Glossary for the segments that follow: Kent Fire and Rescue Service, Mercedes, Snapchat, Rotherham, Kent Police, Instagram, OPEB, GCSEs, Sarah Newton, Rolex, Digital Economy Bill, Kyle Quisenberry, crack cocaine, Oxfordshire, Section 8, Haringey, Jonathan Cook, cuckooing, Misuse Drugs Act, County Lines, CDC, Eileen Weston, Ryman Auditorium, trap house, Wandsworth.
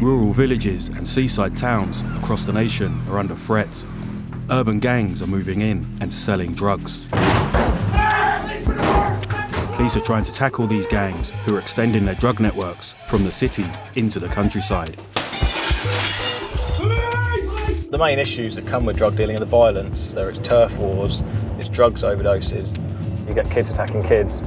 Rural villages and seaside towns across the nation are under threat. Urban gangs are moving in and selling drugs. Police are trying to tackle these gangs who are extending their drug networks from the cities into the countryside. The main issues that come with drug dealing are the violence. There is turf wars, there's drugs overdoses. You get kids attacking kids,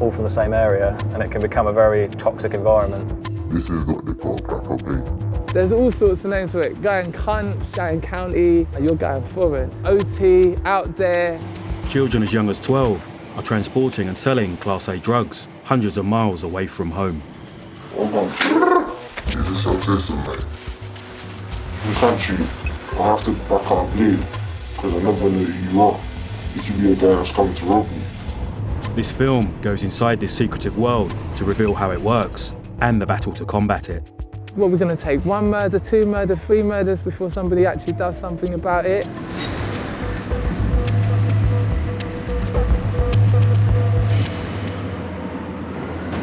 all from the same area, and it can become a very toxic environment. This is what they call crack, okay? There's all sorts of names for it. Guy and cunt, guy and county, and you're going foreign. OT, out there. Children as young as 12 are transporting and selling Class A drugs hundreds of miles away from home. Oh my, is this autism, mate? In the country, I have to back up blade, because I never know who you are. It could be a guy that's coming to rob me. This film goes inside this secretive world to reveal how it works and the battle to combat it. What, we're going to take one murder, two murder, three murders before somebody actually does something about it.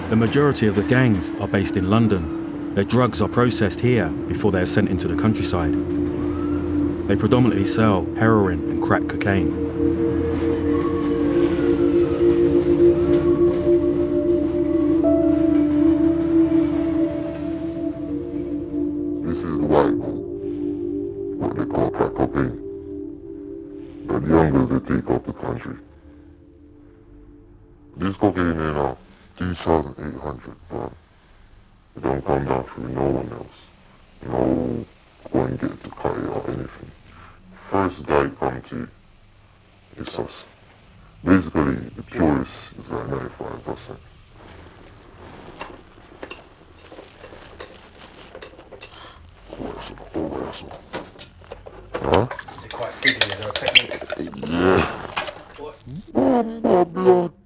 The majority of the gangs are based in London. Their drugs are processed here before they are sent into the countryside. They predominantly sell heroin and crack cocaine. Take up the country. This cocaine in now, 2,800 pounds. It don't come down through no one else. No one get to cut it or anything. First guy come to is us. Basically, the purest is like 95%. Whistle. Huh? Quite frequently, there are techniques. Yeah. What?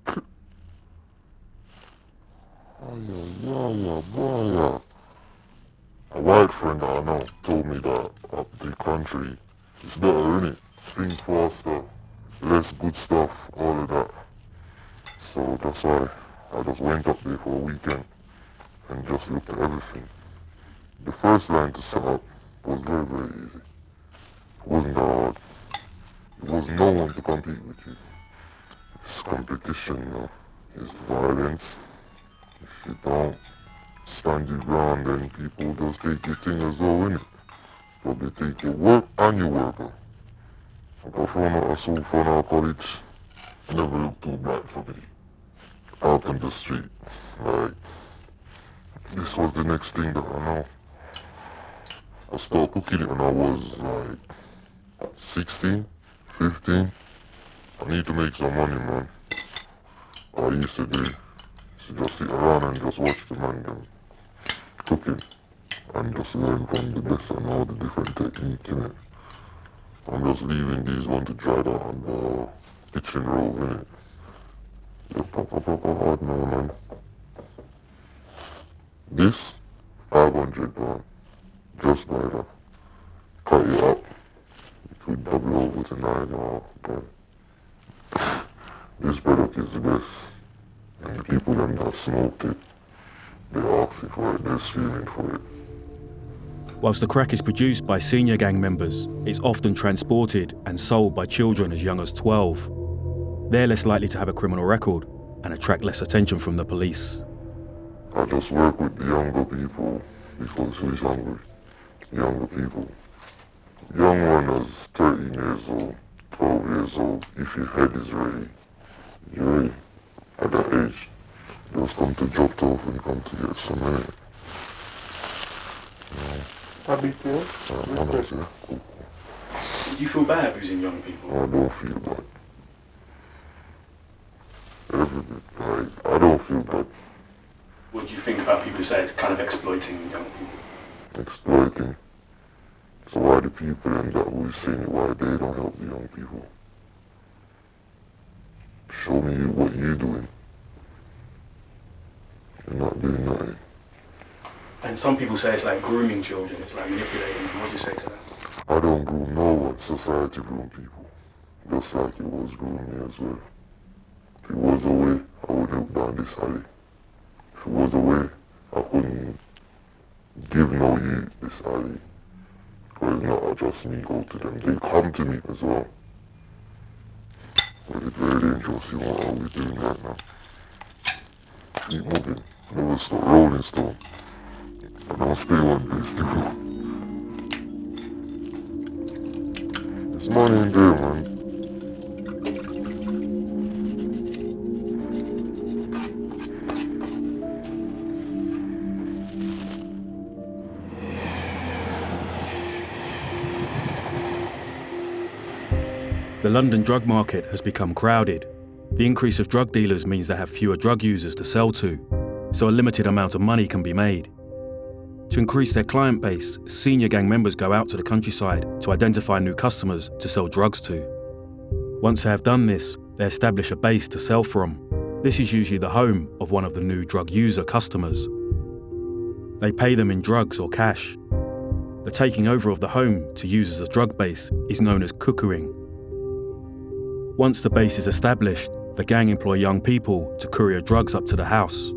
A white friend that I know told me that up the country, it's better, innit? Things faster, less good stuff, all of that. So that's why I just went up there for a weekend and just looked at everything. The first line to set up was very, very easy. It wasn't that hard. It was no one to compete with you. It's competition now. It's violence. If you don't stand your ground, then people just take your thing as well, innit? But they take your work and your worker. I got thrown out of school from our college. Never looked too black for me. Out on the street. Like, this was the next thing that I know. I started cooking it when I was like 16, 15. I need to make some money, man. I used to do so, just sit around and just watch the man cooking and just learn from the best and all the different techniques in it. I'm just leaving these ones to dry down on the kitchen roll, innit? They're proper hard now, man. This, 500 pounds. Just by that. Cut it up. If we double over to 9 hours, then this product is the best. And the people them that smoked it, they asked it for it, they're screaming for it. Whilst the crack is produced by senior gang members, it's often transported and sold by children as young as 12. They're less likely to have a criminal record and attract less attention from the police. I just work with the younger people because who's hungry. Younger people. Young one is 13 years old, 12 years old. If your head is ready, you're ready. At that age, just come to drop off and come to get some money. Do you feel bad abusing young people? I don't feel bad. I don't feel bad. What do you think about people who say it's kind of exploiting young people? Exploiting. So why the people and that we've seen it, why they don't help the young people? Show me what you're doing. You're not doing nothing. And some people say it's like grooming children, it's like manipulating. What do you say to that? I don't groom no one. Society groom people. Just like it was grooming me as well. If it was a way, I would look down this alley. If it was a way, I couldn't give even though it's Ali, because it's not just me go to them, they come to me as well. But it's very interesting what are we doing right now. Keep moving, never stop, rolling stone. And I'll stay one place to go. There's money in there, man. The London drug market has become crowded. The increase of drug dealers means they have fewer drug users to sell to, so a limited amount of money can be made. To increase their client base, senior gang members go out to the countryside to identify new customers to sell drugs to. Once they have done this, they establish a base to sell from. This is usually the home of one of the new drug user customers. They pay them in drugs or cash. The taking over of the home to use as a drug base is known as cuckooing. Once the base is established, the gang employ young people to courier drugs up to the house,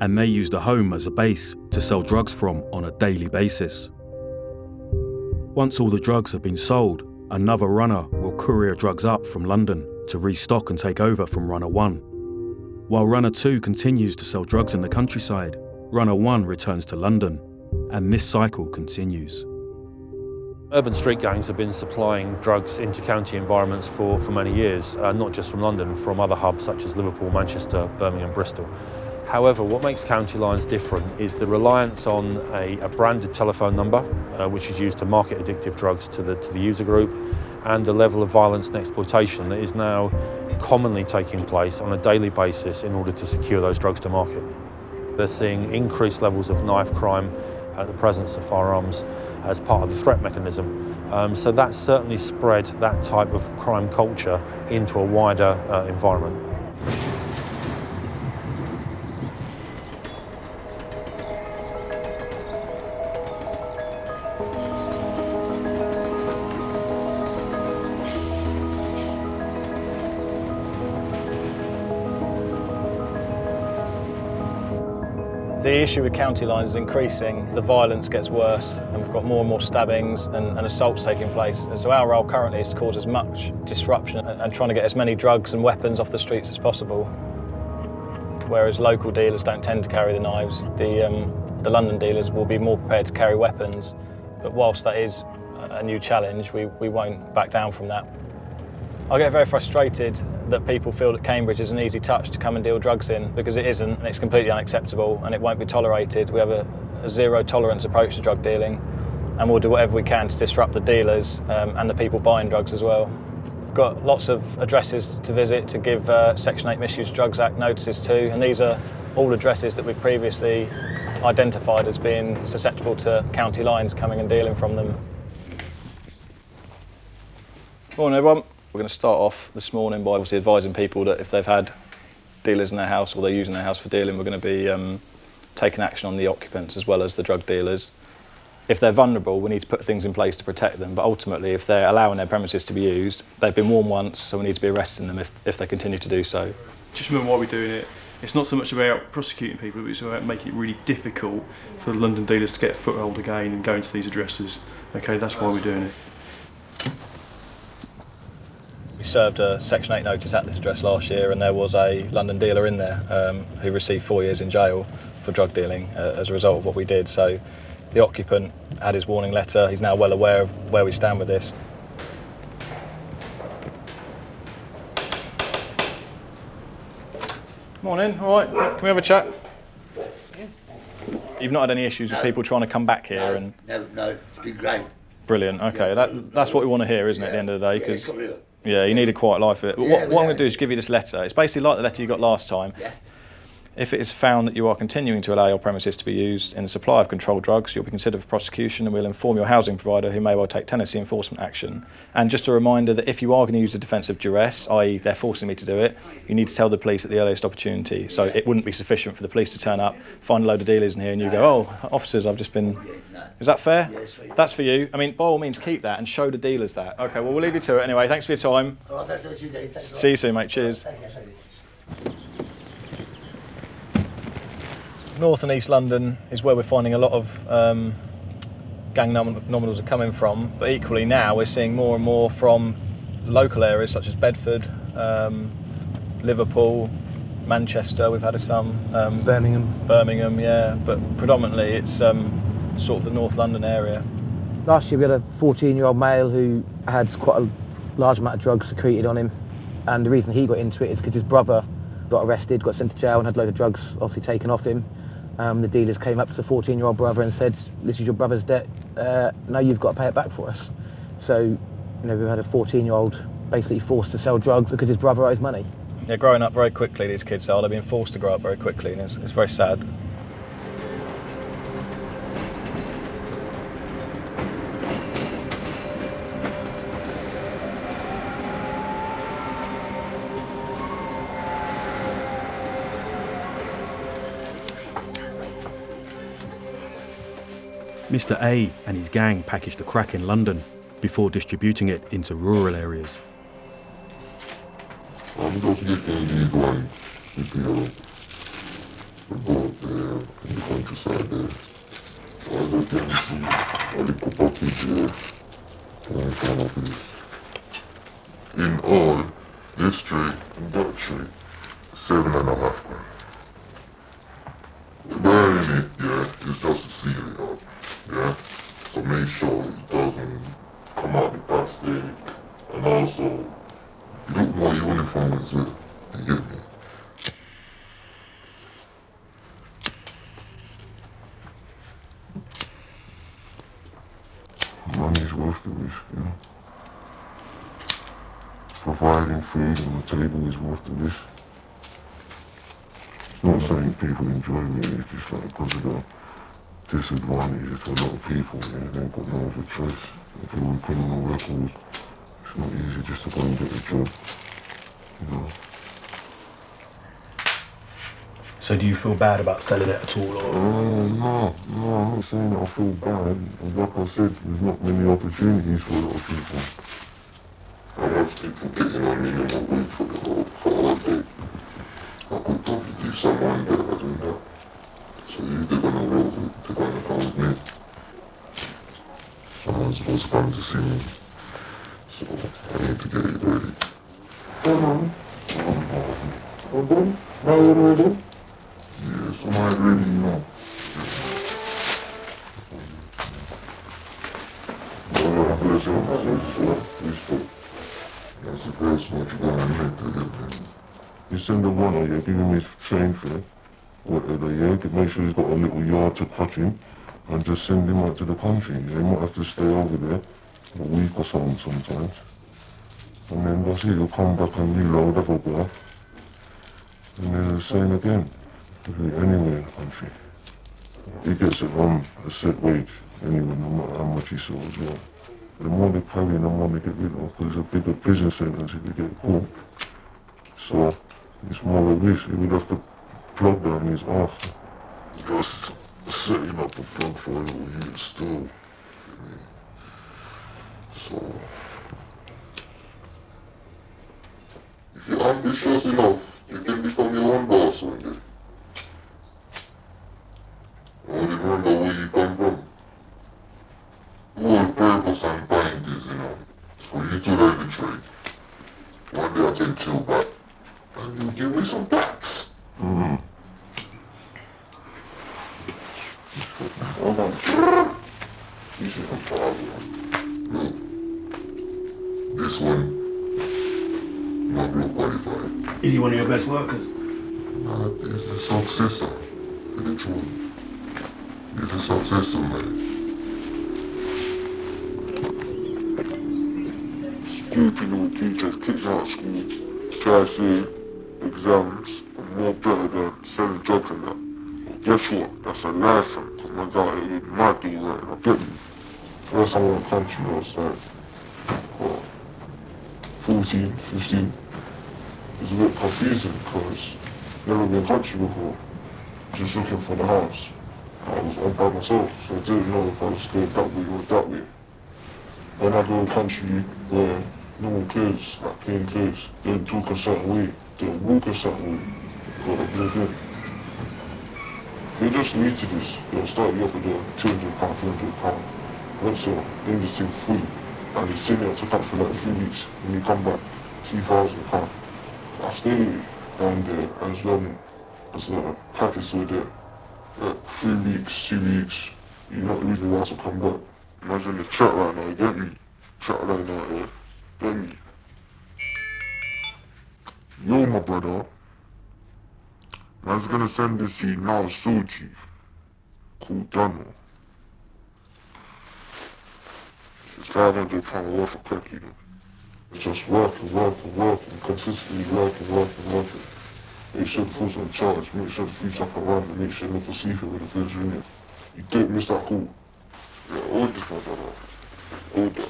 and they use the home as a base to sell drugs from on a daily basis. Once all the drugs have been sold, another runner will courier drugs up from London to restock and take over from Runner 1. While Runner 2 continues to sell drugs in the countryside, Runner 1 returns to London, and this cycle continues. Urban street gangs have been supplying drugs into county environments for many years, not just from London, from other hubs such as Liverpool, Manchester, Birmingham, Bristol. However, what makes County Lines different is the reliance on a branded telephone number, which is used to market addictive drugs to the user group, and the level of violence and exploitation that is now commonly taking place on a daily basis in order to secure those drugs to market. They're seeing increased levels of knife crime, the presence of firearms as part of the threat mechanism. So that's certainly spread that type of crime culture into a wider environment. The issue with County Lines is increasing, the violence gets worse, and we've got more and more stabbings and assaults taking place. And so our role currently is to cause as much disruption and trying to get as many drugs and weapons off the streets as possible. Whereas local dealers don't tend to carry the knives, the London dealers will be more prepared to carry weapons. But whilst that is a new challenge, we won't back down from that. I get very frustrated that people feel that Cambridge is an easy touch to come and deal drugs in, because it isn't, and it's completely unacceptable and it won't be tolerated. We have a zero tolerance approach to drug dealing, and we'll do whatever we can to disrupt the dealers and the people buying drugs as well. We've got lots of addresses to visit to give Section 8 Misuse Drugs Act notices to, and these are all addresses that we've previously identified as being susceptible to County Lines coming and dealing from them. Morning everyone. We're going to start off this morning by obviously advising people that if they've had dealers in their house or they're using their house for dealing, we're going to be taking action on the occupants as well as the drug dealers. If they're vulnerable, we need to put things in place to protect them, but ultimately if they're allowing their premises to be used, they've been warned once, so we need to be arresting them if they continue to do so. Just remember why we're doing it. It's not so much about prosecuting people, but it's about making it really difficult for the London dealers to get a foothold again and go into these addresses. Okay, that's why we're doing it. We served a Section 8 notice at this address last year, and there was a London dealer in there who received 4 years in jail for drug dealing as a result of what we did. So the occupant had his warning letter. He's now well aware of where we stand with this. Morning, all right, can we have a chat? Yeah. You've not had any issues with people trying to come back here? No, and no, it's been great. Brilliant, okay, yeah, that's what we want to hear, isn't it, at the end of the day? Cause yeah, you need a quiet life. But what I'm going to do is give you this letter. It's basically like the letter you got last time. Yeah. If it is found that you are continuing to allow your premises to be used in the supply of controlled drugs, you'll be considered for prosecution, and we'll inform your housing provider, who may well take tenancy enforcement action. And just a reminder that if you are going to use a defence of duress, i.e. they're forcing me to do it, you need to tell the police at the earliest opportunity. So it wouldn't be sufficient for the police to turn up, find a load of dealers in here, and you go, oh, officers, I've just been... Is that fair? Yes, that's for you. I mean, by all means, keep that and show the dealers that. OK, well, we'll leave you to it anyway. Thanks for your time. All right, you see you soon, mate. Cheers. North and East London is where we're finding a lot of gang nominals are coming from, but equally now we're seeing more and more from local areas such as Bedford, Liverpool, Manchester, we've had some. Birmingham, yeah, but predominantly it's sort of the North London area. Last year we had a 14-year-old male who had quite a large amount of drugs secreted on him, and the reason he got into it is because his brother got arrested, got sent to jail and had a load of drugs obviously taken off him. The dealers came up to the 14-year-old brother and said, this is your brother's debt, now you've got to pay it back for us. So, you know, we've had a 14-year-old basically forced to sell drugs because his brother owes money. They're growing up very quickly, these kids are. They're being forced to grow up very quickly, and it's very sad. Mr. A and his gang packaged the crack in London before distributing it into rural areas. In all, this tree and that tree, 7.5 grand. Burning it, yeah, is just to seal it up, yeah? So make sure it doesn't come out the plastic, and also, you look more uniform as well, you get me? Money's worth the risk, yeah? Providing food on the table is worth the risk. It's not saying people enjoy it, it's just like because of the disadvantage for a lot of people, yeah? They ain't got no other choice. If you put on a record, it's not easy just to go and get a job, you know. So do you feel bad about selling it at all? Or? No, I'm not saying that I feel bad. Like I said, there's not many opportunities for a lot of people. I have people getting on minimum wage for the whole day. I could probably give someone better than that. So they're gonna roll with, they're gonna come with me. Someone's supposed to come to see me. So I need to get it ready. Hold on. Hold on. Now you're ready? Yes, am I ready now? That's the first one you're gonna make to get me. You send the one or you're giving me change for it. Whatever, yeah, make sure he's got a little yard to touch him and just send him out to the country. Yeah? He might have to stay over there a week or something sometimes. And then that's it, he'll come back and reload up a breath. And then the same again, anywhere in the country. He gets it on a set wage anyway, no matter how much he sells as well. The more they carry, the more they get rid of, because it's a bigger prison sentence if they get caught. So it's more of a risk. He would have to plug down his arse. Just setting up a plug for a little unit still. So, if you're ambitious enough, you can become your own boss one day. Only remember where you come from. All purpose and bind is, you know, for you to learn the trade. One day I can chill back, and you give me some packs. Look, this one, not real qualified. Is he one of your best workers? No, he's the successor to the children. He's the successor, mate. Stupid little teacher kicks out of school, tries to exams and more better than selling drugs and that. Guess what? That's a lesson. Cause my guy, he might do right. I get you. First time I went to country, I was like, what, 14, 15. It's a bit confusing because never been country before. Just looking for the house. I was all by myself, so I didn't know if I was going that way or that way. When I go to country where no one cares, like playing kids, they don't talk a certain way. They walk a certain way, got a big in. They just need to this. They'll start you off with a £200, £300. also in the same fully. And the senior took up for like 3 weeks. When he come back, 3,000 pounds. I stayed down there as long as the packets were there. Like 3 weeks, 2 weeks, you're not really allowed to come back. Imagine the chat right now, get me? Chat right now, get me? Yo, my brother. I was gonna send this to you now, Soji. Cool, Dano. This is £500 worth of crack, you know. It's just working, consistently working. Make sure the food's on charge, make sure the food's up and running, make sure nothing's sleeping with the food's in it. You don't miss that call. Yeah, all this one's done. All that.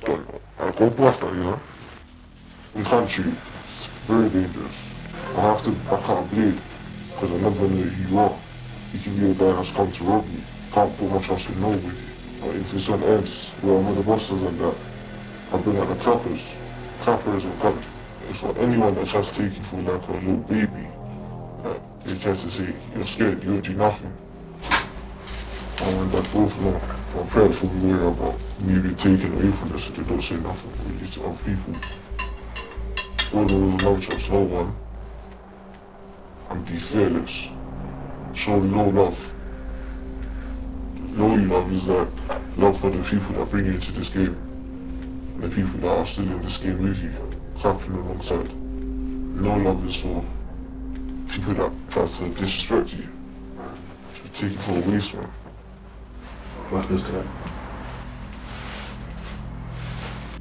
Done. I go past that, yeah? In country, it's very dangerous. I have to back out a blade, because I never know who you are. You can be a guy that's come to rob me. Can't put my trust in nobody. But if it's on edge, where I'm with the bosses and that, I've been like the trappers. Trappers are good. It's not anyone that tries to take you for like a little baby. Like, they try to say, you're scared, you'll do nothing. I went back both of them. My parents wouldn't worry about me being taken away from this if they don't say nothing for you to other people. All there was another chance, no one. And be fearless. Show no love. Knowing love is like love for the people that bring you into this game. And the people that are still in this game with you. Clapping alongside. No love is for people that try to disrespect you. To take you for a waste, man. What is that?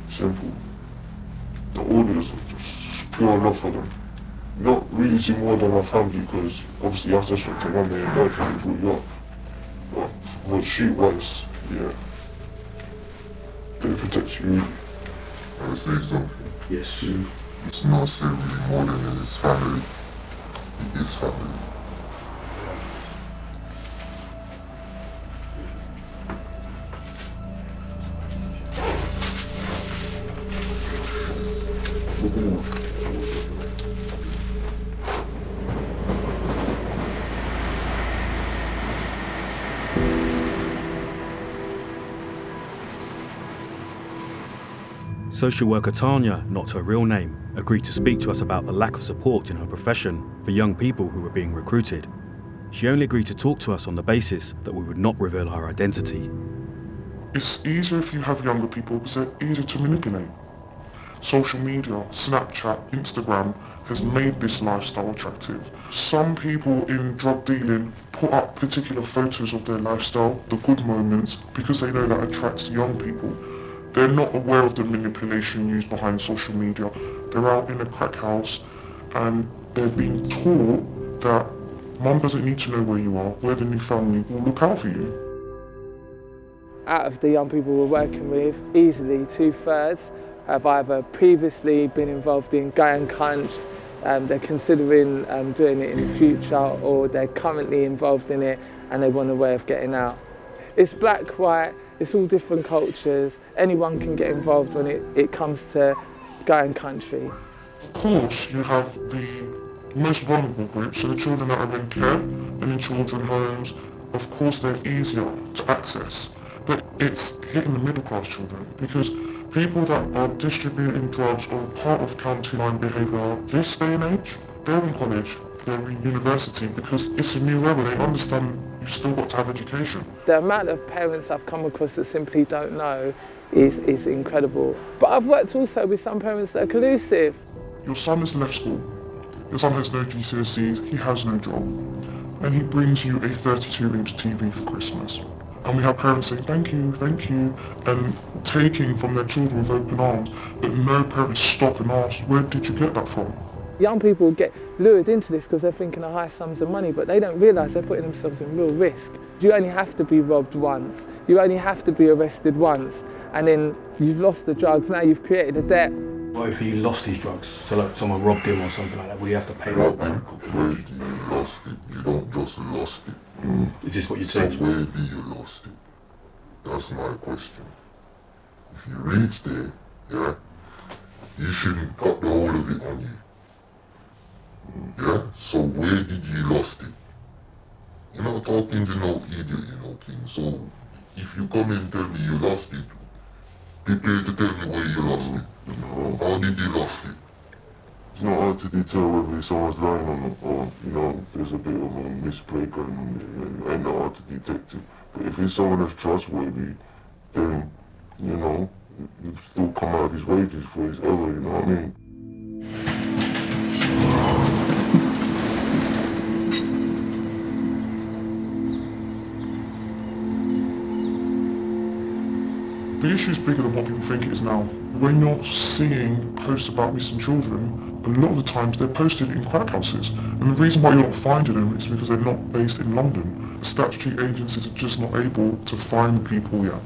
Simple. The orders are just pure love for them. Not really see more than my family, because obviously after this one came on me and dad can brought you up. But what she was, yeah. They protect you. I say something. Yes. Yeah. It's not saving more than in his family. In his family. Social worker Tanya, not her real name, agreed to speak to us about the lack of support in her profession for young people who were being recruited. She only agreed to talk to us on the basis that we would not reveal her identity. It's easier if you have younger people because they're easier to manipulate. Social media, Snapchat, Instagram has made this lifestyle attractive. Some people in drug dealing put up particular photos of their lifestyle, the good moments, because they know that attracts young people. They're not aware of the manipulation used behind social media. They're out in a crack house and they're being taught that mum doesn't need to know where you are, where the new family will look out for you. Out of the young people we're working with, easily 2/3 have either previously been involved in gang crimes, they're considering doing it in the future, or they're currently involved in it and they want a way of getting out. It's black, white. It's all different cultures. Anyone can get involved when it comes to going country. Of course, you have the most vulnerable groups, so the children that are in care and in children's homes. Of course, they're easier to access, but it's hitting the middle-class children because people that are distributing drugs or part of County Line behaviour this day and age, they're in college. They're in university because it's a new era. They understand you've still got to have education. The amount of parents I've come across that simply don't know is incredible. But I've worked also with some parents that are collusive. Your son has left school. Your son has no GCSEs. He has no job. And he brings you a 32-inch TV for Christmas. And we have parents saying, thank you, and taking from their children with open arms. But no parents stop and ask, where did you get that from? Young people get lured into this because they're thinking of high sums of money, but they don't realise they're putting themselves in real risk. You only have to be robbed once, you only have to be arrested once, and then you've lost the drugs, now you've created a debt. What if he lost his drugs? So like someone robbed him or something like that, would you have to pay that back? Where do you lost it? You don't just lost it. Is this what you'd say? So where do you lost it? That's my question. If you reach there, yeah, you shouldn't cut the whole of it on you. Yeah, so where did you lost it? You're not talking, you know, idiot, you know, King. So If you come and tell me you lost it, prepare to tell me where you lost it. No. How did you lost it? It's not hard to deter whether someone's lying or not, or, you know, there's a bit of a misplay going on there. Ain't not hard to detect it. But if it's someone that's trustworthy, then, you know, he'll still come out of his wages for his error, you know what I mean? The issue is bigger than what people think it is now. When you're seeing posts about missing children, a lot of the times they're posted in crack houses. And the reason why you're not finding them is because they're not based in London. Statutory agencies are just not able to find people yet.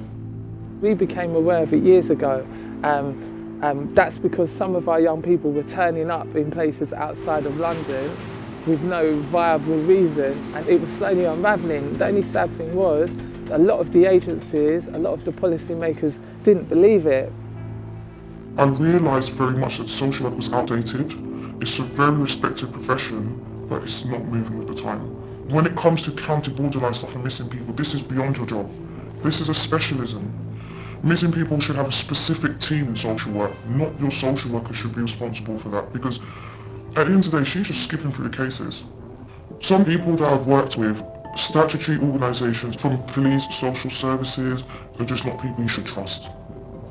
We became aware of it years ago. That's because some of our young people were turning up in places outside of London with no viable reason, and it was slowly unravelling. The only sad thing was, a lot of the agencies, a lot of the policy makers didn't believe it. I realised very much that social work was outdated. It's a very respected profession, but it's not moving with the time. When it comes to county borderline stuff and missing people, this is beyond your job. This is a specialism. Missing people should have a specific team in social work. Not your social worker should be responsible for that, because at the end of the day, she's just skipping through the cases. Some people that I've worked with, statutory organisations from police, social services, they're just not people you should trust.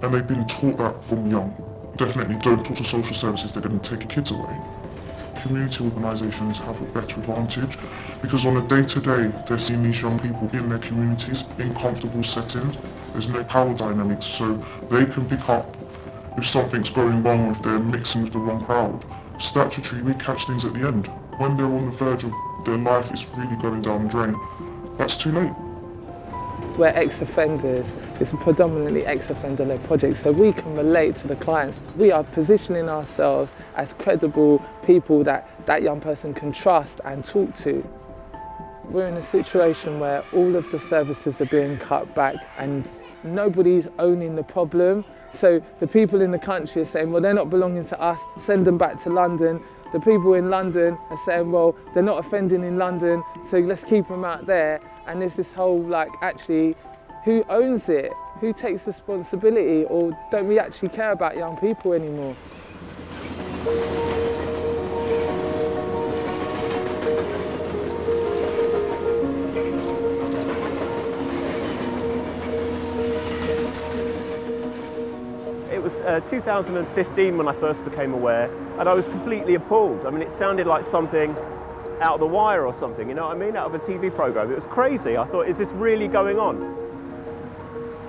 And they've been taught that from young. Definitely don't talk to social services, they're going to take your kids away. Community organisations have a better advantage because on a day-to-day, they're seeing these young people in their communities, in comfortable settings. There's no power dynamics, so they can pick up if something's going wrong or if they're mixing with the wrong crowd. Statutory, we catch things at the end. When they're on the verge of their life is really going down the drain, that's too late. We're ex-offenders. It's predominantly ex-offender-led projects, so we can relate to the clients. We are positioning ourselves as credible people that young person can trust and talk to. We're in a situation where all of the services are being cut back and nobody's owning the problem. So the people in the country are saying, well, they're not belonging to us, send them back to London. The people in London are saying, well, they're not offending in London, so let's keep them out there. And there's this whole, like, actually, who owns it? Who takes responsibility? Or don't we actually care about young people anymore? It was 2015 when I first became aware, and I was completely appalled. I mean, it sounded like something out of The Wire or something, you know what I mean? Out of a TV programme. It was crazy. I thought, is this really going on?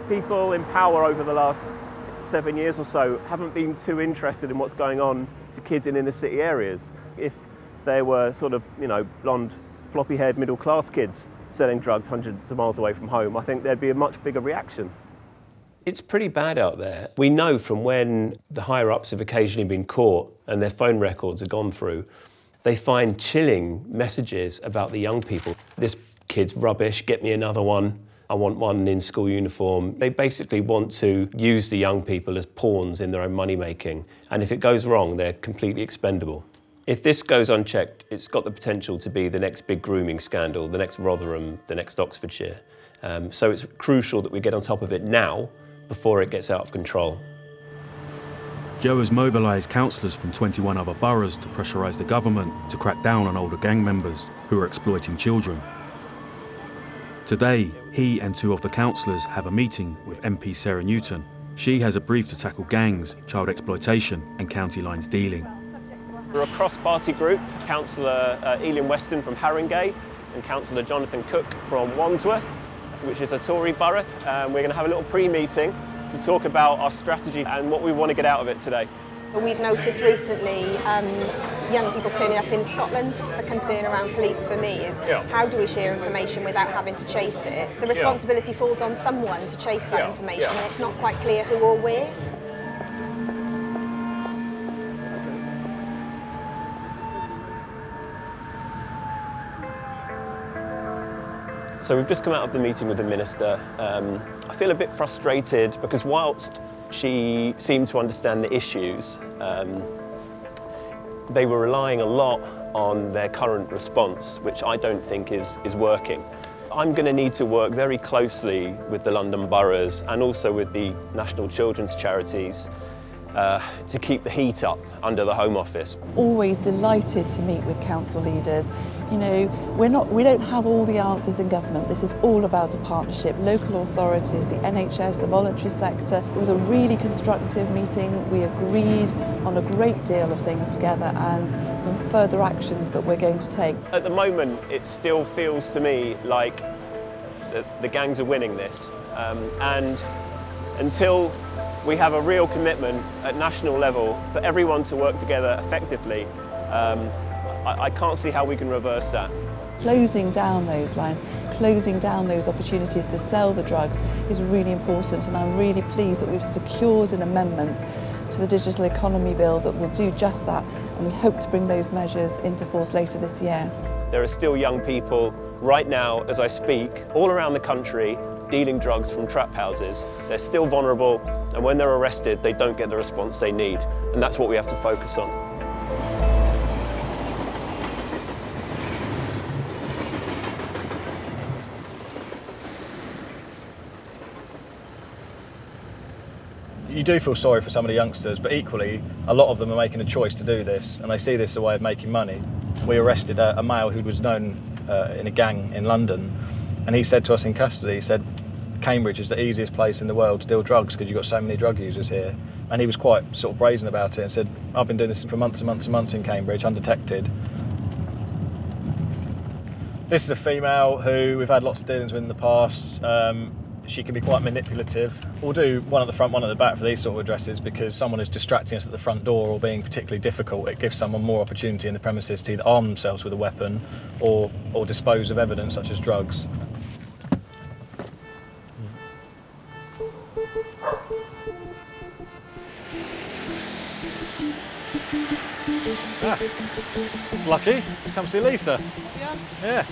People in power over the last 7 years or so haven't been too interested in what's going on to kids in inner city areas. If they were sort of, you know, blonde, floppy-haired middle-class kids selling drugs hundreds of miles away from home, I think there'd be a much bigger reaction. It's pretty bad out there. We know from when the higher-ups have occasionally been caught and their phone records are gone through, they find chilling messages about the young people. This kid's rubbish, get me another one. I want one in school uniform. They basically want to use the young people as pawns in their own money-making. And if it goes wrong, they're completely expendable. If this goes unchecked, it's got the potential to be the next big grooming scandal, the next Rotherham, the next Oxfordshire. So it's crucial that we get on top of it now, before it gets out of control. Joe has mobilised councillors from 21 other boroughs to pressurise the government to crack down on older gang members who are exploiting children. Today, he and two of the councillors have a meeting with MP Sarah Newton. She has a brief to tackle gangs, child exploitation and County Lines dealing. We're a cross-party group, Councillor Eileen Weston from Haringey and Councillor Jonathan Cook from Wandsworth, which is a Tory borough. We're going to have a little pre-meeting to talk about our strategy and what we want to get out of it today. We've noticed recently young people turning up in Scotland. The concern around police for me is, how do we share information without having to chase it? The responsibility falls on someone to chase that information, and it's not quite clear who or where. So we've just come out of the meeting with the Minister. I feel a bit frustrated because whilst she seemed to understand the issues, they were relying a lot on their current response, which I don't think is working. I'm going to need to work very closely with the London boroughs and also with the national children's charities to keep the heat up under the Home Office. Always delighted to meet with council leaders. You know, we don't have all the answers in government. This is all about a partnership. Local authorities, the NHS, the voluntary sector. It was a really constructive meeting. We agreed on a great deal of things together and some further actions that we're going to take. At the moment, it still feels to me like the gangs are winning this. And until we have a real commitment at national level for everyone to work together effectively, I can't see how we can reverse that. Closing down those lines, closing down those opportunities to sell the drugs is really important, and I'm really pleased that we've secured an amendment to the Digital Economy Bill that will do just that, and we hope to bring those measures into force later this year. There are still young people right now, as I speak, all around the country dealing drugs from trap houses. They're still vulnerable, and when they're arrested, they don't get the response they need, and that's what we have to focus on. You do feel sorry for some of the youngsters, but equally, a lot of them are making a choice to do this, and they see this as a way of making money. We arrested a male who was known in a gang in London, and he said to us in custody, he said, Cambridge is the easiest place in the world to deal drugs because you've got so many drug users here. And he was quite sort of brazen about it and said, I've been doing this for months and months and months in Cambridge, undetected. This is a female who we've had lots of dealings with in the past. She can be quite manipulative. We'll do one at the front, one at the back for these sort of addresses because someone is distracting us at the front door or being particularly difficult. It gives someone more opportunity in the premises to either arm themselves with a weapon or dispose of evidence such as drugs. Ah, it's lucky. Come see Lisa. Yeah. Yeah.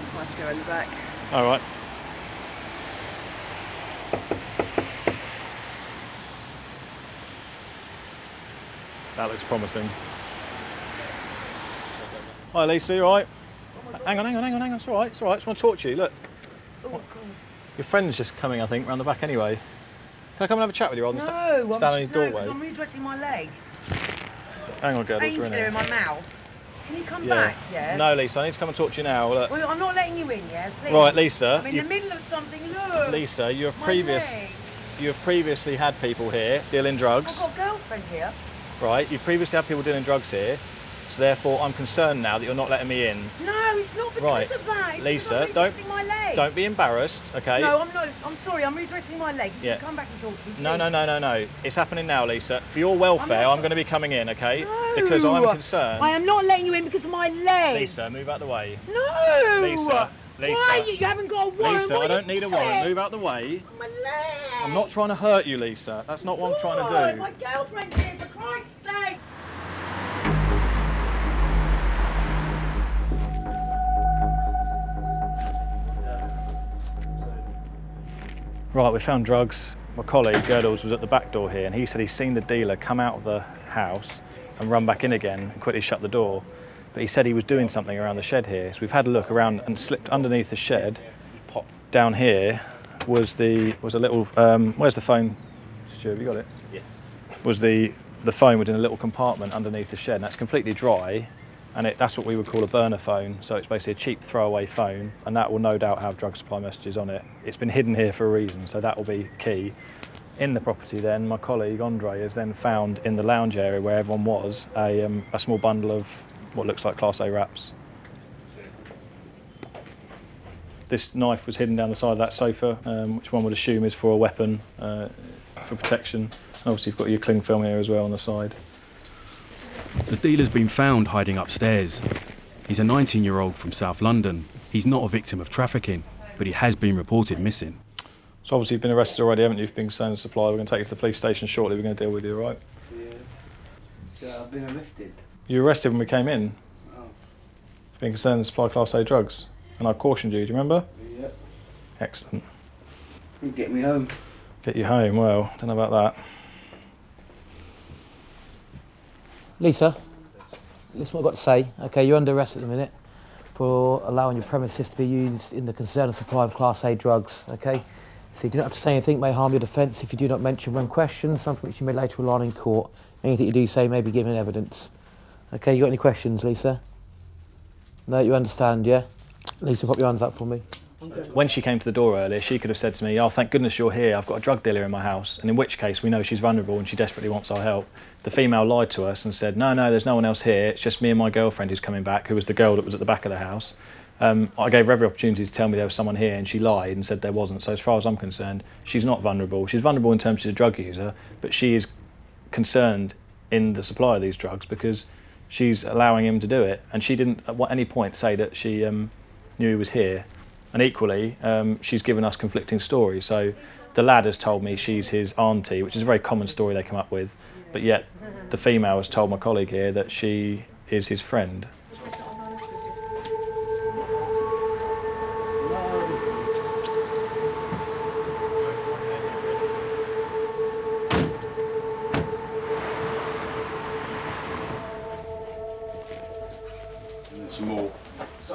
I'll have to go in the back. All right. That looks promising. Hi Lisa, you all right? Hang on, it's all right, I just want to talk to you, look. Oh God. Your friend's just coming, I think, round the back anyway. Can I come and have a chat with you rather than stand on your doorway? No, I'm redressing my leg. Hang on, girl, there's a in my mouth. Can you come back, yeah? No, Lisa, I need to come and talk to you now. Look. Well, I'm not letting you in, yeah? Please. Right, Lisa. I'm in the middle of something, look. Lisa, you have previously had people here dealing drugs. I've got a girlfriend here. Right, you've previously had people dealing drugs here, so therefore I'm concerned now that you're not letting me in. No, it's not because of that. It's Lisa, don't be embarrassed, okay? No, I'm not. I'm sorry, I'm redressing my leg. You can come back and talk to me, please. No. It's happening now, Lisa. For your welfare, I'm going to be coming in, okay? No. Because I'm concerned. I am not letting you in because of my leg. Lisa, move out the way. No. Lisa. Why? You haven't got a warrant. Lisa, I don't need a warrant. Move out the way. My leg. I'm not trying to hurt you, Lisa. That's not what I'm trying to do. My girlfriend's here, for Christ's sake. Right, we found drugs. My colleague, Girdles, was at the back door here, and he said he's seen the dealer come out of the house and run back in again and quickly shut the door. But he said he was doing something around the shed here. So we've had a look around and slipped underneath the shed. Pop down here was a little, where's the phone? Stu, have you got it? Yeah. Was the phone within a little compartment underneath the shed, and that's completely dry. And that's what we would call a burner phone, so it's basically a cheap throwaway phone, and that will no doubt have drug supply messages on it. It's been hidden here for a reason, so that will be key. In the property then, my colleague Andre has then found in the lounge area where everyone was a small bundle of what looks like Class A wraps. This knife was hidden down the side of that sofa, which one would assume is for a weapon, for protection. And obviously you've got your cling film here as well on the side. The dealer's been found hiding upstairs. He's a 19-year-old from South London. He's not a victim of trafficking, but he has been reported missing. So obviously you've been arrested already, haven't you, for being concerned with supply. We're going to take you to the police station shortly. We're going to deal with you, right? Yeah. So I've been arrested. You were arrested when we came in? Oh. For being concerned with supply Class A drugs. And I cautioned you, do you remember? Yeah. Excellent. You get me home. Get you home, well, don't know about that. Lisa, listen what I've got to say. OK, you're under arrest at the minute. for allowing your premises to be used in the concern and supply of Class A drugs. Okay, so you do not have to say anything may harm your defence if you do not mention when questioned, something which you may later rely on in court. Anything you do say may be given evidence. Okay, you got any questions, Lisa? No, you understand, yeah? Lisa, pop your hands up for me. When she came to the door earlier, she could have said to me, "Oh, thank goodness you're here, I've got a drug dealer in my house," and in which case we know she's vulnerable and she desperately wants our help. The female lied to us and said, "No, no, there's no one else here, it's just me and my girlfriend who's coming back," who was the girl that was at the back of the house. I gave her every opportunity to tell me there was someone here and she lied and said there wasn't. So as far as I'm concerned, she's not vulnerable. She's vulnerable in terms she's a drug user, but she is concerned in the supply of these drugs because she's allowing him to do it, and she didn't at any point say that she knew he was here. And equally, she's given us conflicting stories. So the lad has told me she's his auntie, which is a very common story they come up with, but yet the female has told my colleague here that she is his friend.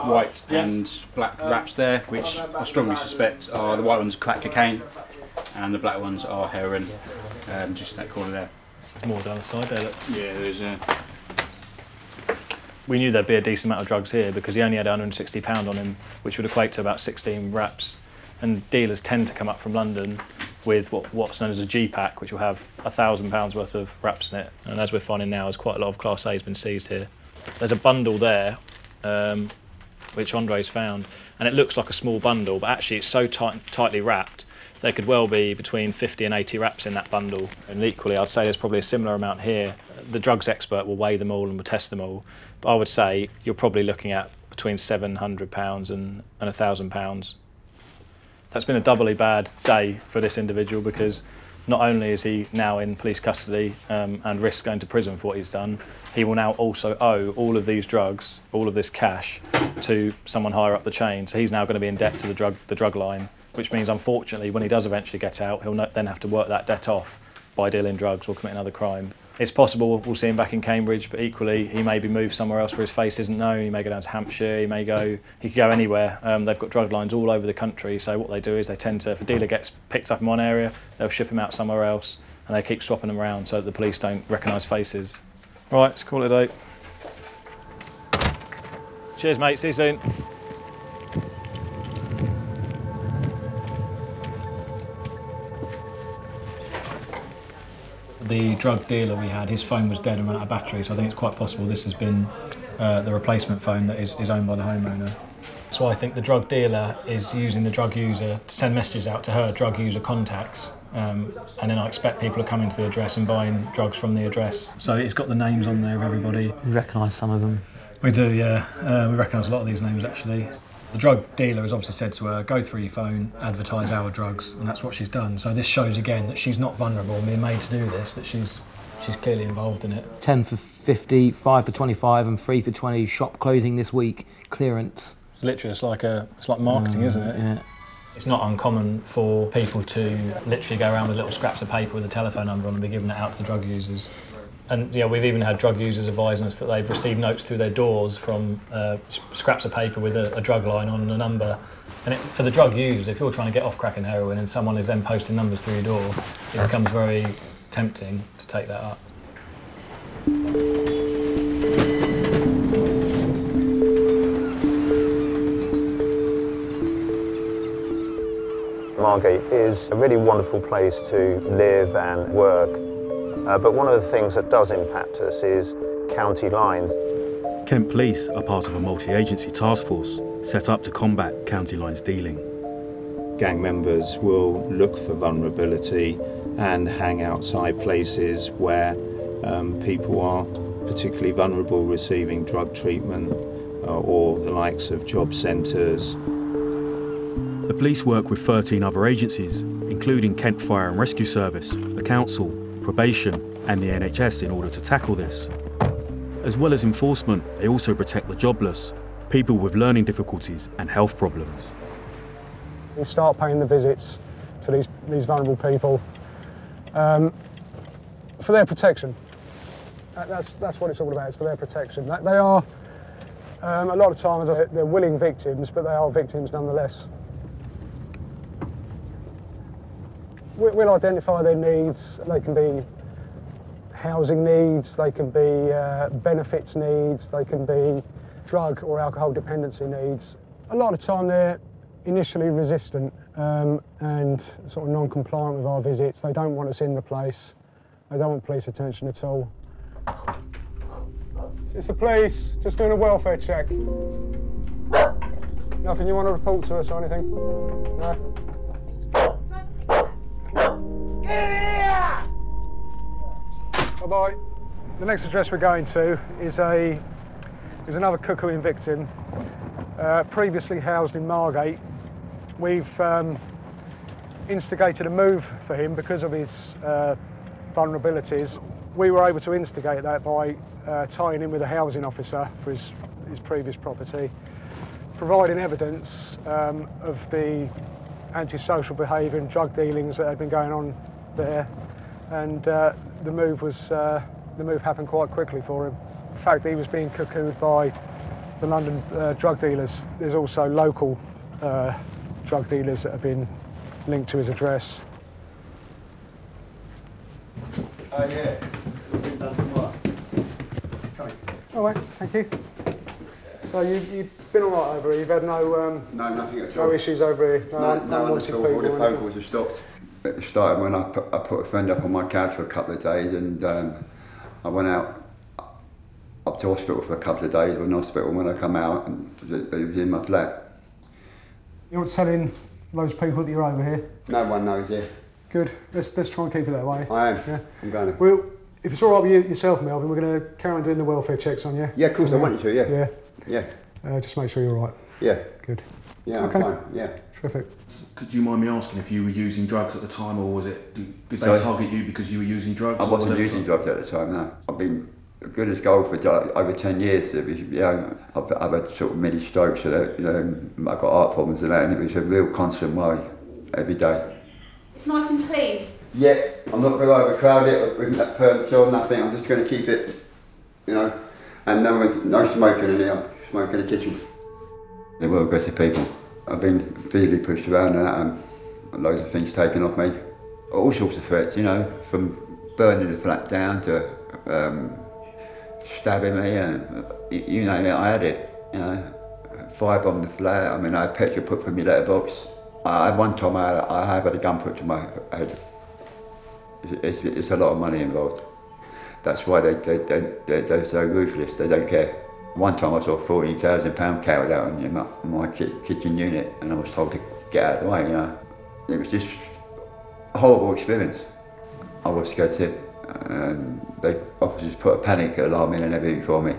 White and black wraps there, which I strongly suspect are the white ones crack cocaine and the black ones are heroin, just in that corner there. There's more down the side there, look. Yeah, there is, yeah. We knew there'd be a decent amount of drugs here because he only had £160 on him, which would equate to about 16 wraps, and dealers tend to come up from London with what's known as a G-pack, which will have £1,000 worth of wraps in it, and as we're finding now, there's quite a lot of Class A has been seized here. There's a bundle there, which Andre's found, and it looks like a small bundle, but actually it's so tightly wrapped there could well be between 50 and 80 wraps in that bundle. And equally, I'd say there's probably a similar amount here. The drugs expert will weigh them all and will test them all, but I would say you're probably looking at between £700 and £1,000. That's been a doubly bad day for this individual because not only is he now in police custody and risks going to prison for what he's done, he will now also owe all of these drugs, all of this cash, to someone higher up the chain. So he's now going to be in debt to the drug line, which means, unfortunately, when he does eventually get out, he'll then have to work that debt off by dealing drugs or committing another crime. It's possible we'll see him back in Cambridge, but equally he may be moved somewhere else where his face isn't known. He may go down to Hampshire, he could go anywhere. They've got drug lines all over the country, so what they do is they tend to, if a dealer gets picked up in one area, they'll ship him out somewhere else, and they keep swapping them around so that the police don't recognise faces. Right, let's call it a day. Cheers, mate, see you soon. The drug dealer we had, his phone was dead and ran out of battery, so I think it's quite possible this has been the replacement phone that is owned by the homeowner. So I think the drug dealer is using the drug user to send messages out to her drug user contacts, and then I expect people are coming to the address and buying drugs from the address. So it's got the names on there of everybody. We recognise some of them. We do, yeah. We recognise a lot of these names, actually. The drug dealer has obviously said to her, "Go through your phone, advertise our drugs," and that's what she's done. So this shows again that she's not vulnerable and being made to do this, that she's clearly involved in it. 10 for 50, 5 for 25 and 3 for 20 shop closing this week, clearance. Literally, it's like marketing, isn't it? Yeah. It's not uncommon for people to literally go around with little scraps of paper with a telephone number on and be giving it out to the drug users. And yeah, we've even had drug users advising us that they've received notes through their doors from scraps of paper with a drug line on and a number. And for the drug users, if you're trying to get off crack and heroin and someone is then posting numbers through your door, it becomes very tempting to take that up. Margate is a really wonderful place to live and work. But one of the things that does impact us is County Lines. Kent Police are part of a multi-agency task force set up to combat County Lines dealing. Gang members will look for vulnerability and hang outside places where people are particularly vulnerable, receiving drug treatment or the likes of job centres. The police work with 13 other agencies, including Kent Fire and Rescue Service, the council, probation and the NHS in order to tackle this. As well as enforcement, they also protect the jobless, people with learning difficulties and health problems. We start paying the visits to these vulnerable people for their protection. That's what it's all about, it's for their protection. They are A lot of times they're willing victims, but they are victims nonetheless. We'll identify their needs. They can be housing needs, they can be benefits needs, they can be drug or alcohol dependency needs. A lot of time they're initially resistant and sort of non-compliant with our visits. They don't want us in the place. They don't want police attention at all. It's the police, just doing a welfare check. Nothing you want to report to us or anything? No? Bye-bye. The next address we're going to is another cuckooing victim, previously housed in Margate. We've instigated a move for him because of his vulnerabilities. We were able to instigate that by tying in with a housing officer for his previous property, providing evidence of the antisocial behaviour and drug dealings that had been going on there, and the move happened quite quickly for him. In fact, he was being cuckooed by the London drug dealers. There's also local drug dealers that have been linked to his address. Oh, yeah. All right, thank you. So you've been all right over here? You've had no... no, nothing at all. No issues over here? No, at all. All the phone calls have stopped. It started when I put a friend up on my couch for a couple of days, and I went out up to hospital for a couple of days. I was in hospital when I come out, and it was in my flat. You're not telling those people that you're over here? No one knows, yeah. Good. Let's try and keep it that way. I am. Yeah. I'm going to. Well, if it's all right with you yourself, Melvin, we're going to carry on doing the welfare checks on you. Yeah, of course, I want you to, yeah. Yeah. Yeah. Just make sure you're all right. Yeah. Good. Yeah, okay. I'm fine. Yeah. Terrific. Could you mind me asking if you were using drugs at the time, or was it, did they target you because you were using drugs? I wasn't using drugs at the time, no. I've been good as gold for over 10 years. It was, I've had sort of mini strokes, so that, I've got heart problems and that, and it was a real constant worry every day. It's nice and clean. Yeah, I'm not going to overcrowd it with that furniture or nothing. I'm just going to keep it, and no smoking in here. I'm smoking in the kitchen. They were aggressive people. I've been physically pushed around and loads of things taken off me. All sorts of threats, from burning the flat down to stabbing me, and I had it, firebombed the flat. I mean, I had petrol put through my letterbox. One time I had a gun put to my head. It's a lot of money involved. That's why they're so ruthless, they don't care. One time I saw £14,000 carried out in my kitchen unit, and I was told to get out of the way, It was just a horrible experience. I was scared sick, and the officers put a panic alarm in and everything for me.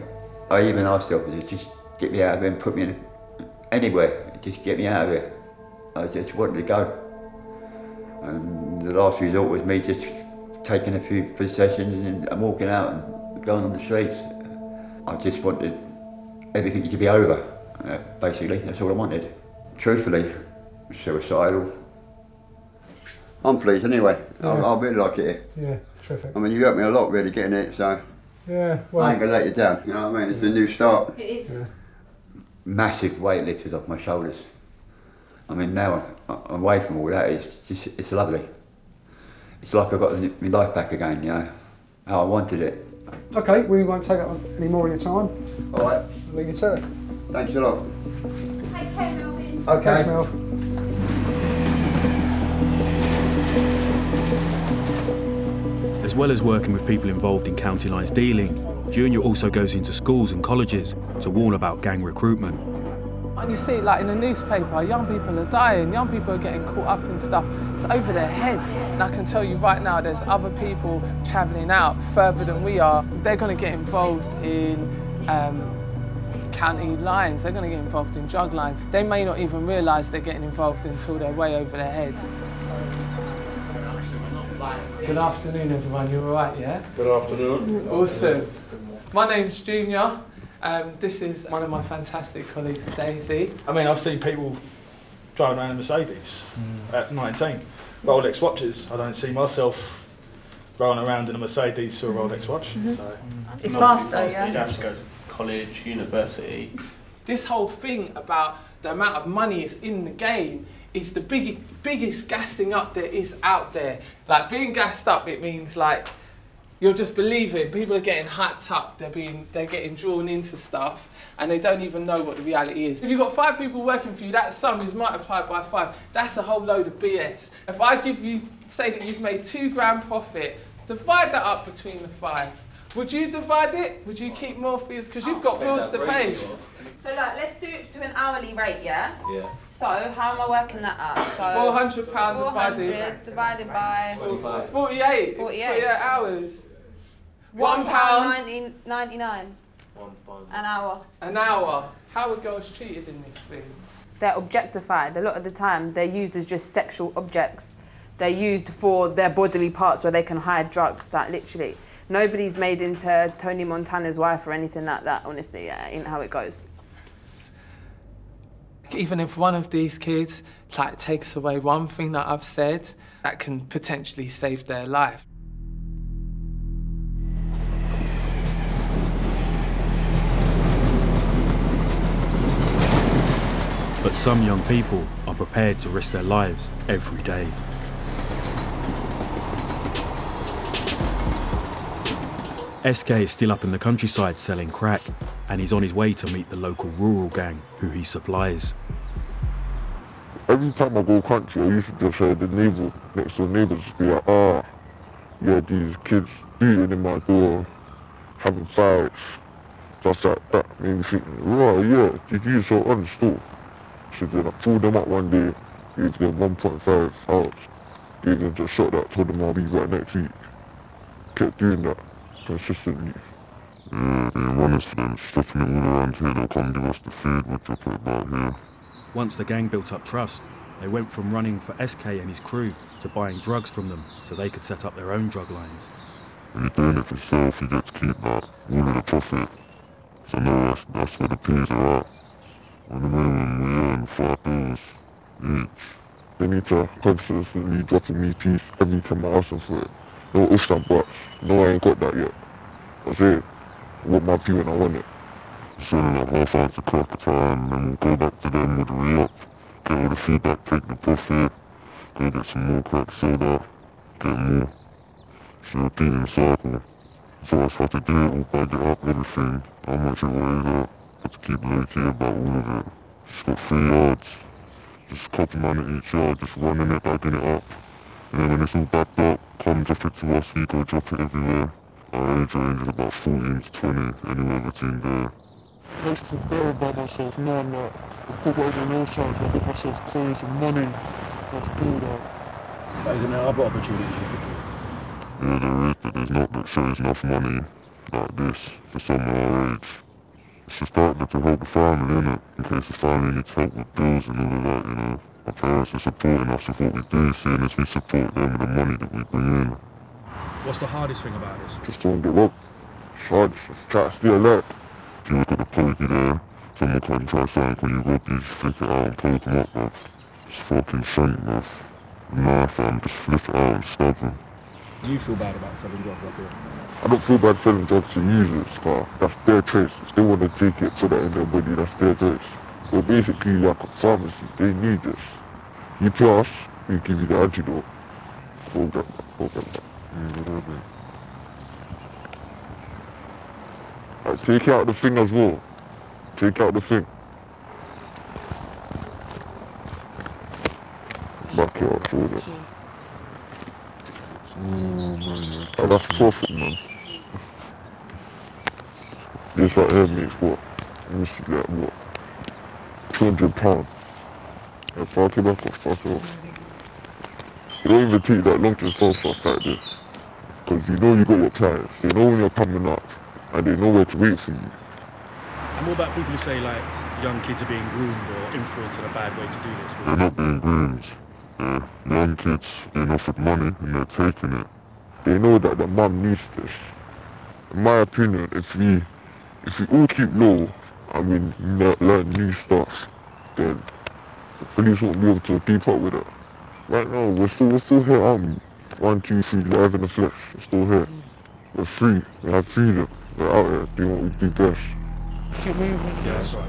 I even asked the officers, just get me out of here and put me in anywhere, just get me out of here. I just wanted to go. And the last resort was me just taking a few possessions and walking out and going on the streets. I just wanted everything to be over, basically. That's all I wanted. Truthfully, suicidal. I'm pleased anyway. Yeah. I really like it here. Yeah, terrific. I mean, you helped me a lot really getting it, so yeah, well, I ain't going to let you down, you know what I mean? It's a new start. It is. Yeah. Massive weight lifted off my shoulders. I mean, now I'm away from all that, it's lovely. It's like I've got my life back again, how I wanted it. Okay, we won't take up any more of your time. All right. I'll leave you to it. Thanks a lot. Take care, Melvin. Okay. Thanks, Melv. As well as working with people involved in County Lines dealing, Junior also goes into schools and colleges to warn about gang recruitment. And you see, like in the newspaper, young people are dying, young people are getting caught up in stuff. It's over their heads. And I can tell you right now, there's other people travelling out further than we are. They're going to get involved in County Lines. They're going to get involved in drug lines. They may not even realise they're getting involved until they're way over their head. Good afternoon, everyone. You're all right, yeah? Good afternoon. Awesome. My name's Junior. This is one of my fantastic colleagues, Daisy. I mean, I've seen people driving around in Mercedes at 19. Rolex watches. I don't see myself rolling around in a Mercedes or a Rolex watch. So it's fast though, yeah. You don't have to go college, university. This whole thing about the amount of money is in the game is the biggest gassing up there is out there. Like, being gassed up, it means like you're just believing. People are getting hyped up. They're getting drawn into stuff, and they don't even know what the reality is. If you've got 5 people working for you, that sum is multiplied by 5. That's a whole load of BS. If I give you, say that you've made £2 grand profit, divide that up between the 5. Would you divide it? Would you keep more for yours? Because you've got bills to pay. So like, let's do it to an hourly rate, yeah? Yeah. So how am I working that up? So £400 divided by 48 hours. £1.99. An hour. An hour. How are girls treated in this thing? They're objectified. A lot of the time, they're used as just sexual objects. They're used for their bodily parts where they can hide drugs, like literally. Nobody's made into Tony Montana's wife or anything like that, honestly. Yeah, ain't how it goes. Even if one of these kids like takes away one thing that I've said, that can potentially save their life. But some young people are prepared to risk their lives every day. SK is still up in the countryside selling crack, and he's on his way to meet the local rural gang who he supplies. Every time I go country, I used to just hear the neighbours, next door neighbours just be like, ah, yeah, these kids beating in my door, having fights, stuff like that. Made me think, right, yeah, these dudes are on the store. So then I pulled them up one day, gave them 1.5 hours, gave them just shot that, told them I'll be back next week. Kept doing that consistently. Yeah, being honest with them, stuffing it all around here, they'll come give us the food, we'll drop it about here. Once the gang built up trust, they went from running for SK and his crew to buying drugs from them so they could set up their own drug lines. When you're doing it for yourself, you get to keep that, all of the profit. So no, that's where the peas are at. At the moment, we earn $5 each. They need to consistently drop me peas every time I ask them for it. No ifs and buts. No, I ain't got that yet. That's it. I want my pee when I want it. Selling like half ounce of crack a time, then we'll go back to them with a re-up, get all the feedback, take the profit, go get some more crack soda, get more. It's a repeating cycle. So that's how to do it, all bag it up, everything, how much it weighs up. Got to keep low-key about all of it. Just got 3 yards. Just a couple man at each yard, just running it, bagging it up. And then when it's all bagged up, come drop it to us, we go drop it everywhere. Our age range is about 14 to 20, anywhere between there. I used to feel better about myself, now I'm like, I've got whatever real chance, I've got myself clothes and money, I can do that. But isn't there other opportunities you could do? Yeah, there is, but there's not that shows enough money like this for someone our age. It's just out there to help the family, innit? In case the family needs help with bills and all of that, you know. Our parents are supporting us with what we do, seeing as we support them with the money that we bring in. What's the hardest thing about this? Just don't give up. It's hard, just try to stay alert. If you look at the pokey there, someone can try something when you rob you, just flick it out and poke them up, bruv. Just fucking shank, bruv. Knife and just flip it out and stab them. Do you feel bad about selling drugs like that? I don't feel bad selling drugs to users, car. That's their choice. If they want to take it, put it in their body, that's their choice. We're basically like a pharmacy. They need this. You pay us, we give you the antidote. Go get that. Right, take out the thing as well. Take out the thing. Back it up, shoulder. Oh, that's profit, man. This right here makes what? Let me see that, what? £200. Yeah, fuck it up or fuck it off. It don't even take that long to sell stuff like this. Because you know you got your clients, they know when you're coming up, and they know where to wait for you. And what about people who say, like, young kids are being groomed or influenced in a bad way to do this? They're not being groomed. They're young kids being offered money and they're taking it. They know that the mum needs this. In my opinion, if we all keep low and we learn new stuff, then the police won't be able to keep up with it. Right now, we're still here, aren't we? 1, 2, 3, live in the flesh. We're still here. We're free. We have freedom. We're out here doing what we do best. Keep moving. Yeah, that's right.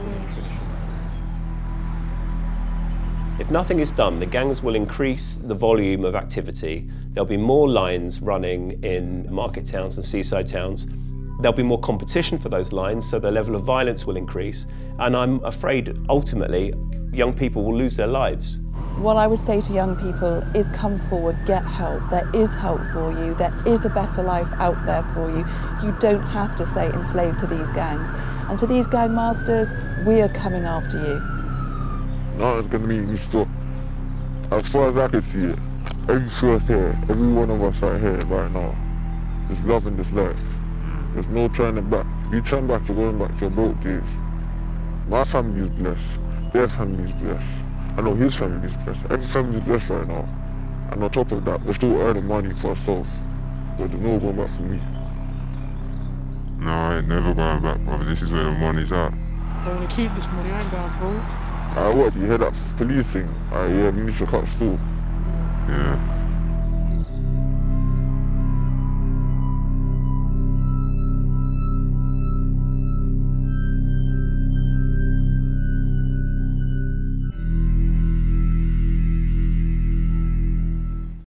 If nothing is done, the gangs will increase the volume of activity. There'll be more lines running in market towns and seaside towns. There'll be more competition for those lines, so the level of violence will increase. And I'm afraid, ultimately, young people will lose their lives. What I would say to young people is come forward, get help. There is help for you. There is a better life out there for you. You don't have to stay enslaved to these gangs. And to these gang masters, we are coming after you. Now it's going to be restored. As far as I can see it, every source here, every one of us out here right now is loving this life. There's no turning back. If you turn back, you're going back to your broke days. My family is blessed. Their family is blessed. I know his family is blessed. Every family is blessed right now. And on top of that, we're still earning money for ourselves. But there's no going back for me. No, I ain't never going back, brother. This is where the money's at. I want to keep this money. I ain't going broke. Alright, what? You hear that police thing? Alright, yeah, we need to cut still. Yeah.